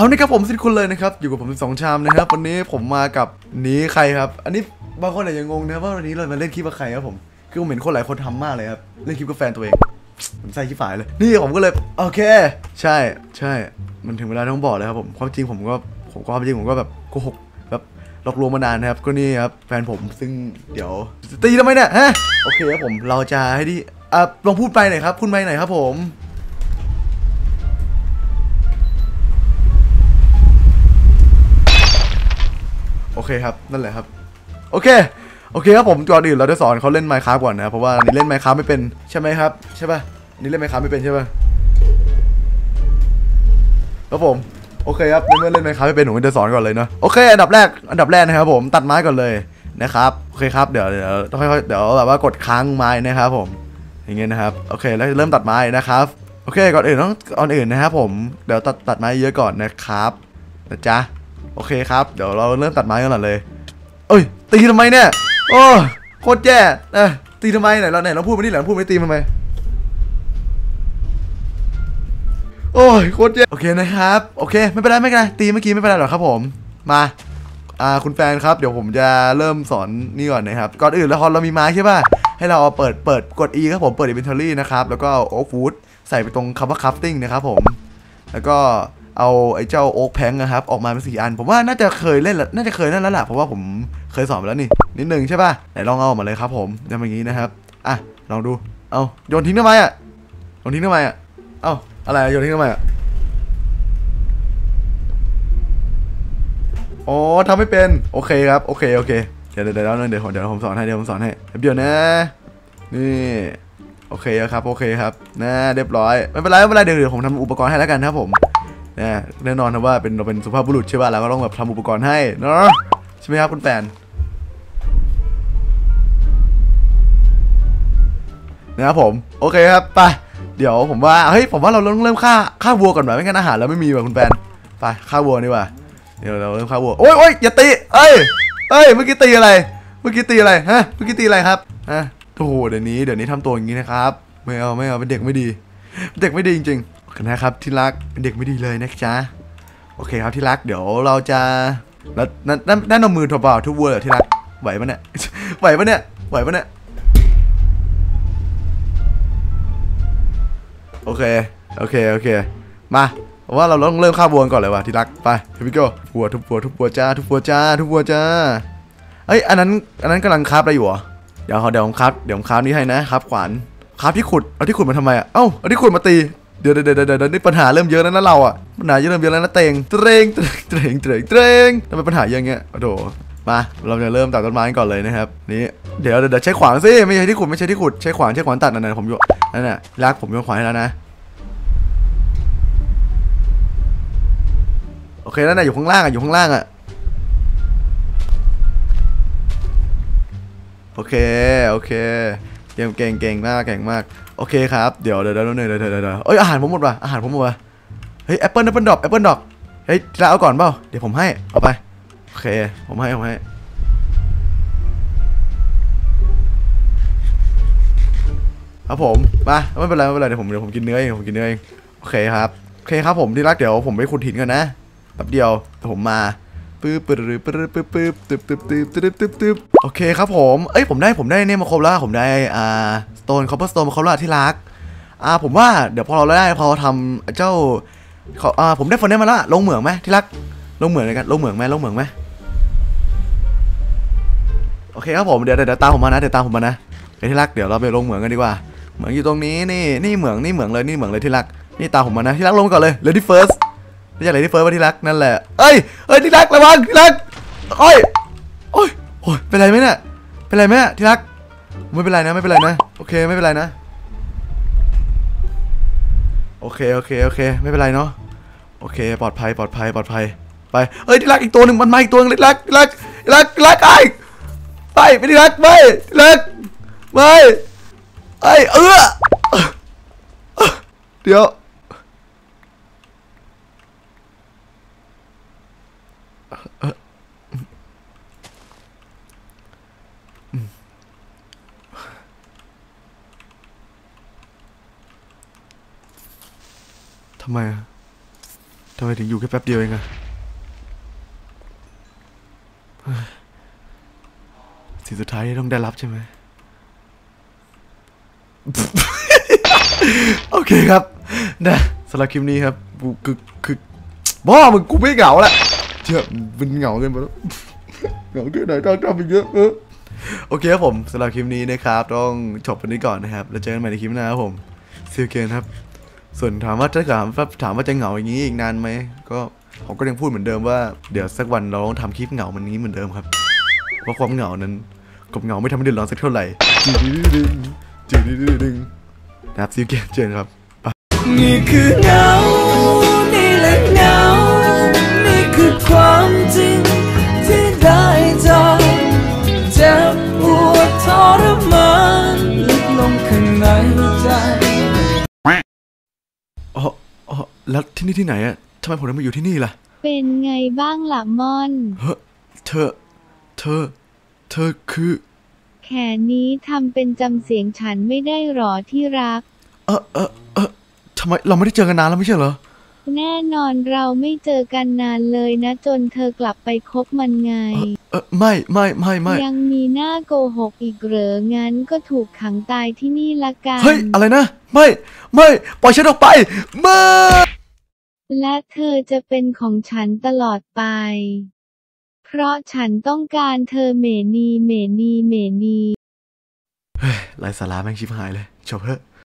เอานะครับผมสิคุณเลยนะครับอยู่กับผม12ชามนะครับวันนี้ผมมากับนี้ใครครับอันนี้บางคนอาจจะงงนะว่าวันนี้เรามาเล่นคลิปกับใครครับผมคือผมเห็นคนหลายคนทำมากเลยครับเล่นคลิปกับแฟนตัวเองผมใส่ขี้ฝ่ายเลยนี่ผมก็เลยโอเคใช่มันถึงเวลาต้องบอกเลยครับผมความจริงผมก็แบบโกหกแบบหลอกลวงมานานนะครับก็นี่ครับแฟนผมซึ่งเดี๋ยวตีทำไมเนี่ยฮะโอเคครับผมเราจะให้ดิลองพูดไปหน่อยครับคุณไปหน่อยครับผมโอเคครับนั่นแหละครับโอเคครับผมก่อนอื่นเราจะสอนเขาเล่นไมค์ค้าก่อนนะครับเพราะว่านี่เล่นไมค์ค้าไม่เป็นใช่ไหมครับใช่ป่ะนี่เล่นไมค์ค้าไม่เป็นใช่ป่ะครับผมโอเคครับเมื่อเล่นไมค์ค้าไม่เป็นผมจะสอนก่อนเลยเนาะโอเคอันดับแรกนะครับผมตัดไม้ก่อนเลยนะครับโอเคครับเดี๋ยวค่อยๆเดี๋ยวแบบว่ากดค้างไม้นะครับผมอย่างเงี้ยนะครับโอเคแล้วเริ่มตัดไม้นะครับโอเคก่อนอื่นนะครับผมเดี๋ยวตัดไม้เยอะก่อนนะครับนะจ๊ะโอเคครับเดี๋ยวเราเริ่มตัดไม้กันหน่อยเลยเอ้ยตีทำไมเนี่ยโอ้โคตรแย่ตีทำไมไหนเราพูดไม่ได้หรอพูดไม่ตีทำไมโอ้ยโคตรแย่โอเคนะครับโอเคไม่เป็นไรตีเมื่อกี้ไม่เป็นไรหรอกครับผมมาคุณแฟนครับเดี๋ยวผมจะเริ่มสอนนี่ก่อนนะครับก่อนอื่นแล้วเรามีไม้ใช่ป่ะให้เราเอาเปิดกด E ครับผมเปิด Inventory นะครับแล้วก็เอาโอ๊กฟูดใส่ไปตรงคำว่า crafting นะครับผมแล้วก็เอาไอ้เจ้าโอ๊กแพงนะครับออกมาเป็น4อันผมว่าน่าจะเคยเล่นแล้วล่ะเพราะว่าผมเคยสอนไปแล้วนี่นิดนึงใช่ป่ะไหนลองเอาออกมาเลยครับผมทำอย่างนี้นะครับอ่ะลองดูเอาโยนทิ้งทำไมอ่ะเอาอะไรโยนทิ้งทำไมอ่ะอ๋อทำไม่เป็นโอเคครับโอเคเดี๋ยวผมสอนให้เดี๋ยวนะนี่โอเคครับนะเรียบร้อยไม่เป็นไรเดี๋ยวผมทำอุปกรณ์ให้แล้วกันครับผมแน่นอนนะว่าเราเป็นสุภาพบุรุษใช่ป่ะเราก็ต้องแบบทำอุปกรณ์ให้เนาะใช่ไหมครับคุณแฟนนะครับผมโอเคครับไปเดี๋ยวผมว่าเราต้องเริ่มฆ่าวัวก่อนหน่อยไม่งั้นอาหารเราไม่มีว่ะคุณแฟนไปฆ่าวัวดีกว่าเดี๋ยวเราเริ่มฆ่าวัวโอ้ยอย่าตีเอ้ยเมื่อกี้ตีอะไรฮะเมื่อกี้ตีอะไรครับฮะโอ้โหเดี๋ยวนี้ทำตัวอย่างนี้นะครับไม่เอาเป็นเด็กไม่ดีจริงๆนะครับที่รักเป็นเด็กไม่ดีเลยนะจ๊ะโอเคครับที่รักเดี๋ยวเราจะแล้วนั่นเอามือถบทุบวัวเหรอที่รักไหวปะเนี่ยโอเคมาว่าเราต้องเริ่มฆ่าวัวก่อนเลยว่ะที่รักไปพี่โก้ทุบวัวจ้าเอ้ยอันนั้นกำลังคาบอะไรอยู่เหรอเดี๋ยวผมคาบนี่ให้นะครับขวานคาบที่ขุดเอาที่ขุดมาทำไมอ่ะเอ้าเอาที่ขุดมาตีเดี๋ยวนี่ปัญหาเริ่มเยอะแล้วนะเราอ่ะปัญหาเริ่มเยอะแล้วนะเตรงทำไมปัญหาเยอะเงี้ยโอ้โหมาเราจะเริ่มตัดต้นไม้ก่อนเลยนะครับนี่เดี๋ยวใช้ขวานสิไม่ใช่ที่ขุดใช้ขวานตัดนั่นผมโยนนั่นน่ะรักผมโยนขวานให้แล้วนะโอเคนั่นน่ะอยู่ข้างล่างอ่ะโอเคเก่งมากโอเคครับเดี๋ยวเอ้ยอาหารผมหมดว่ะเฮ้ยแอปเปิลดอกเฮ้ยจะเอาก่อนเปล่าเดี๋ยวผมให้เอาไปโอเคผมให้ครับผมมาไม่เป็นไรเดี๋ยวผมกินเนื้อเองโอเคครับผมที่รักเดี๋ยวผมไปขุดหินกันนะแป๊บเดียวแต่ผมมาปึ๊บโอเคครับผมเอ้ยผมได้เนี่ยมาครบแล้วผมได้stone cobblestone มาครบแล้วที่รักผมว่าเดี๋ยวพอเราได้พอทำเจ้าผมได้ฟอนเนสมาแล้วลงเหมืองไหมที่รักลงเหมืองไหมโอเคครับผมเดี๋ยวตามผมมานะไอ้ที่รักเดี๋ยวเราไปลงเหมืองกันดีกว่าเหมืองอยู่ตรงนี้นี่เหมืองเลยที่รักนี่ตามผมมานะที่รักลงก่อนเลยLady Firstไม่ใช่อะไรที่เฟิร์สว่าที่รักนั่นแหละเอ้ยที่รักระวังที่รักโอ้ยเป็นไรไหมเนี่ยที่รักไม่เป็นไรนะโอเคไม่เป็นไรนะโอเคไม่เป็นไรเนาะโอเคปลอดภัยไปเอ้ยที่รักอีกตัวหนึ่งมันมาอีกตัวนึงที่รักไปที่รักไม่เดี๋ยว ทำไมถึงอยู่แค่แป๊บเดียวเองอะสิ่งสุดท้ายที่ต้องได้รับใช่ไหม โอเคครับนะสำหรับคลิปนี้ครับกูคือบ้ามึงกูไม่เหงาแล้วเชื่อมึงเหงาเกินไปแล้วเหงาที่ไหนต้องทำไปเยอะโอเคครับผมสำหรับคลิปนี้นะครับต้องจบกันนี้ก่อนนะครับแล้วเจอกันใหม่ในคลิปหน้าครับผมซีเกนครับส่วนถามว่าถ้าถามว่าจะเหงาอย่างนี้อีกนานไหมก็ผมก็ยังพูดเหมือนเดิมว่าเดี๋ยวสักวันเราต้องทำคลิปเหงามันนี้เหมือนเดิมครับเพราะความเหงานั้นกับเหงาไม่ทำให้เดือดร้อนสักเท่าไหร่นะครับซีเกนเจนครับนี่คือเหงานี่แหละเหงานี่คือความจริงที่ได้จากเจ็บปวดทรมานลึกลงข้างในใจอ๋อแล้วที่นี่ที่ไหนอะทำไมผมถึงมาอยู่ที่นี่ล่ะเป็นไงบ้างล่ะมอนเฮ้เธอคือแค่นี้ทำเป็นจำเสียงฉันไม่ได้หรอที่รักทำไมเราไม่ได้เจอกันนานแล้วไม่ใช่เหรอแน่นอนเราไม่เจอกันนานเลยนะจนเธอกลับไปคบมันไงไม่ยังมีหน้าโกหกอีกเหรองั้นก็ถูกขังตายที่นี่ละกันเฮ้ยอะไรนะไม่ปล่อยฉันออกไปไม่และเธอจะเป็นของฉันตลอดไปเพราะฉันต้องการเธอเมนีไร้สาระแม่งชิบหายเลยจบเถอะ